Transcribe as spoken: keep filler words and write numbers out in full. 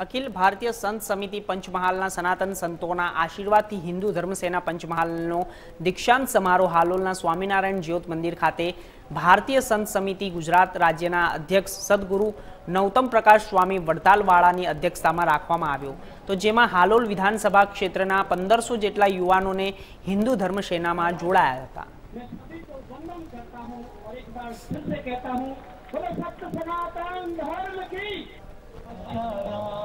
अखिल भारतीय संत समिति पंचमहालना सनातन संतोना आशीर्वादथी हिंदू धर्मसेना पंचमहालनो दीक्षांत समारोह हालोलना स्वामिनारायण ज्योत मंदिर खाते भारतीय संत समिति गुजरात राज्यना अध्यक्ष सदगुरु नौतम प्रकाश स्वामी वडतालवाड़ानी अध्यक्षतामां राखवामां आव्यो। तो जेमां हालोल विधानसभा क्षेत्रना पंदरसो जेटला युवानोने हिंदू धर्मसेनामां जोड़ाया हता। मैं